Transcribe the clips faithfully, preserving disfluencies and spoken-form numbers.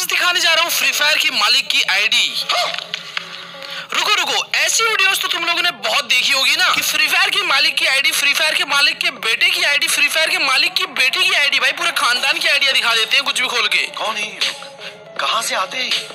आज दिखाने जा रहा हूँ फ्री फायर के मालिक की आईडी। रुको रुको, ऐसी वीडियोस तो तुम लोगों ने बहुत देखी होगी ना कि फ्री फायर के मालिक की आईडी, फ्री फायर के मालिक के बेटे की आईडी, फ्री फायर के मालिक की बेटी की आईडी, भाई पूरे खानदान की आईडिया दिखा देते हैं कुछ भी खोल के। कौन है, कहाँ से आते हैं?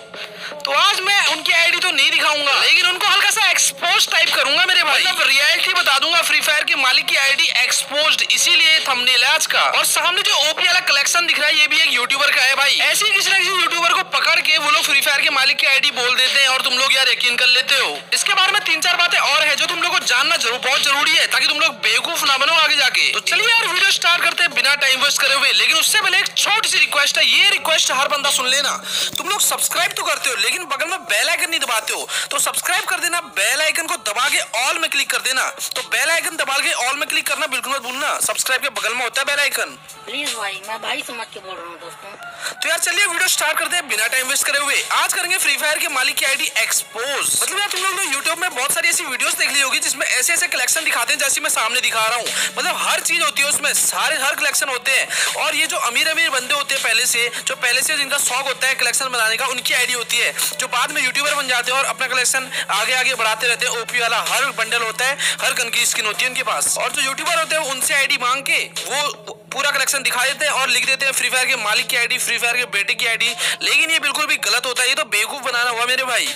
तो आज मैं उनकी आईडी तो नहीं दिखाऊंगा, लेकिन उनको हल्का सा एक्सपोज टाइप करूंगा मेरे भाई, मतलब रियलिटी बता दूंगा। फ्री फायर के मालिक की आईडी एक्सपोज्ड, इसीलिए थंबनेल है आज का। और सामने जो ओपी वाला कलेक्शन दिख रहा है, ये भी एक यूट्यूबर का है भाई। ऐसे ही किसी ना किसी यूट्यूबर को पकड़ के वो लोग फ्री फायर के मालिक की आईडी बोल देते हैं और तुम लोग यार यकीन कर लेते हो। इसके बारे में तीन चार बातें और है जो तुम लोग को जानना जरूर बहुत जरूरी है, ताकि तुम लोग बेवकूफ ना बनो आगे जाके। तो चलिए यार वीडियो स्टार्ट करते हैं बिना टाइम वेस्ट करे हुए, लेकिन उससे पहले एक छोटी सी रिक्वेस्ट है। ये रिक्वेस्ट हर बंदा सुन लेना, तुम लोग सब्सक्राइब तो करते हो लेकिन बगल में बेल आइकन नहीं दबाते हो, तो सब्सक्राइब कर देना, बेल आइकन को दबा के ऑल में क्लिक कर देना। तो बेल आइकन दबा के ऑल में क्लिक करना बिल्कुल मत भूलना, सब्सक्राइब के बगल में होता है बेल आइकन। प्लीज भाई, मैं भाई समझ के बोल रहा हूं दोस्तों। तो यार चलिए वीडियो स्टार्ट करते हैं बिना टाइम वेस्ट करे हुए। आज करेंगे फ्री फायर के मालिक की आईडी एक्सपोज। मतलब यार तुम लोग ने यूट्यूब में बहुत सारी ऐसी वीडियोस देख ली होगी जिसमें ऐसे ऐसे कलेक्शन दिखाते हैं जैसे मैं सामने दिखा रहा हूँ। मतलब हर चीज होती है उसमें, सारे हर कलेक्शन होते हैं। और ये जो अमीर अमीर बंदे होते हैं पहले से, जो पहले से जिनका शौक होता है कलेक्शन बनाने का, उनकी आईडी होती है, जो बाद में यूट्यूबर बन जाते हैं और अपना कलेक्शन आगे आगे बढ़ाते रहते हैं। ओपी वाला हर बंडल होता है, हर गन की स्किन होती है उनके पास। और जो यूट्यूबर होते हैं उनसे आईडी मांग के वो पूरा कलेक्शन दिखा देते हैं और लिख देते हैं फ्री फायर के मालिक की आईडी, फ्री फायर के बेटे की आईडी। लेकिन ये बिल्कुल भी गलत होता है, ये तो बेवकूफ बनाना हुआ मेरे भाई।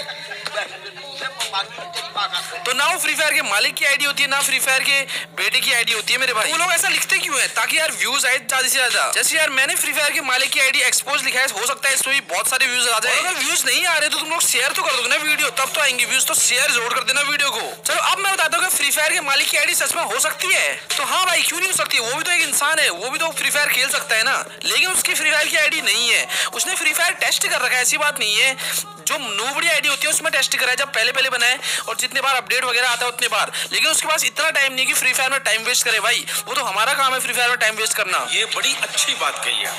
तो ना फ्री फायर के मालिक की आईडी होती है, ना फ्री फायर के बेटे की आईडी होती है मेरे भाई। वो लोग ऐसा लिखते क्यों है? ताकि यार व्यूज आए ज्यादा से ज्यादा। जैसे यार मैंने फ्री फायर के मालिक की आईडी एक्सपोज लिखा है, हो सकता है इसमें भी बहुत सारे व्यूज आ जाए। अगर व्यूज नहीं आ रहे तो तुम लोग शेयर तो कर दोगे ना वीडियो, तब तो आएंगे व्यूज, तो शेयर जोड़ कर देना वीडियो को। चलो अब मैं बताता हूँ फ्री फायर के मालिक की आईडी सच में हो सकती है। तो हाँ भाई, क्यों नहीं हो सकती, वो भी तो एक इंसान है, वो भी तो फ्री फायर खेल सकता है ना। लेकिन उसकी फ्री फायर की आईडी नहीं है, उसने फ्री फायर टेस्ट कर रखा है, ऐसी बात नहीं है। जो नूबड़ी आईडी होती है उसमें टेस्ट कराया, जब पहले पहले बनाए और जितने बार अपडेट वगैरह आता है उतने बार। लेकिन उसके पास इतना टाइम नहीं कि फ्री फायर में टाइम वेस्ट करे भाई, वो तो हमारा काम है फ्री फायर में टाइम वेस्ट करना। ये बड़ी अच्छी बात कही है।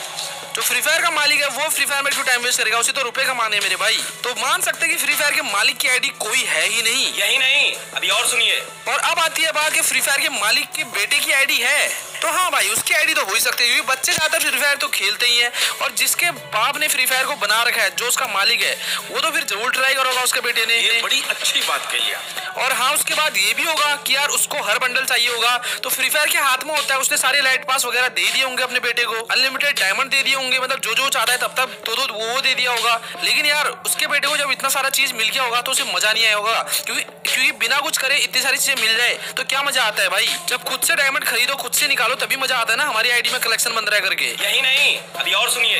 जो फ्री फायर का मालिक है वो फ्री फायर में क्यों टाइम वेस्ट करेगा, उसे तो रुपए कमाने हैं मेरे भाई। तो मान सकते हैं कि फ्री फायर के मालिक की आईडी कोई है ही नहीं। यही नहीं, अभी और सुनिए। और अब आती है बात कि फ्री फायर के मालिक के बेटे की आईडी है। तो हाँ भाई, उसकी आईडी तो हो ही सकती है, क्योंकि बच्चे ज्यादातर फ्री फायर तो खेलते ही है। और जिसके बाप ने फ्री फायर को बना रखा है, जो उसका मालिक है, वो तो फिर जरूर ट्राई करेगा उसके बेटे ने। ये बड़ी अच्छी बात कही है। और हाँ, उसके बाद ये भी होगा कि यार उसको हर बंडल चाहिए होगा, तो फ्री फायर के हाथ में होता है, उसने सारे लाइट पास वगैरह दे दिए होंगे अपने बेटे को, अनलिमिटेड डायमंड दे दिए होंगे, मतलब जो जो चाहता है तब तब तो, तो वो दे दिया होगा। लेकिन यार उसके बेटे को जब इतना सारा चीज मिल गया होगा तो उसे मजा नहीं आया होगा, क्योंकि क्योंकि बिना कुछ करे इतनी सारी चीजें मिल जाए तो क्या मजा आता है भाई। जब खुद से डायमंड खरीदो, खुद से निकालो, तभी मजा आता है ना। हमारी आईडी में कलेक्शन बन रहा है करके। यही नहीं, अभी और सुनिए।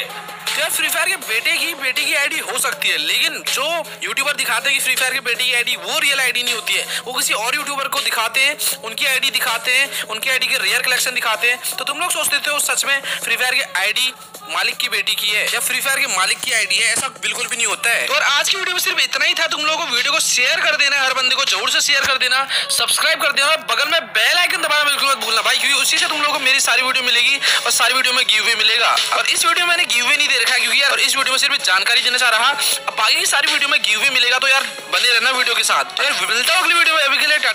तो यार फ्री फायर के बेटे की बेटी की आईडी हो सकती है, लेकिन जो यूट्यूबर दिखाते हैं कि फ्री फायर के बेटे की आईडी, वो रियल आईडी नहीं होती है। वो किसी और यूट्यूबर को दिखाते हैं, उनकी आईडी दिखाते हैं, उनकी आईडी के रेयर कलेक्शन दिखाते हैं। तो तुम लोग सोचते हो सच में फ्री फायर की आईडी मालिक की बेटी की है या फ्री फायर के मालिक की आईडी है, ऐसा बिल्कुल भी नहीं होता है। तो और आज की वीडियो में सिर्फ इतना ही था। तुम लोगों को वीडियो को शेयर कर देना, हर बंदे को जरूर से शेयर कर देना, सब्सक्राइब कर देना, बगल में बेल आइकन दबाना बिल्कुल मत भूलना भाई, क्योंकि उसी से तुम लोगों को मेरी सारी वीडियो मिलेगी और सारी वीडियो में गिव अवे मिलेगा। और इस वीडियो में मैंने गिव अवे नहीं दे रखा है, क्योंकि यार इस वीडियो में सिर्फ जानकारी देना चाह रहा, बाकी की सारी वीडियो में गिव अवे मिलेगा। तो यार बने रहना वीडियो के साथ। तो यार मिलता हूँ अगली वीडियो में, अभी के लिए।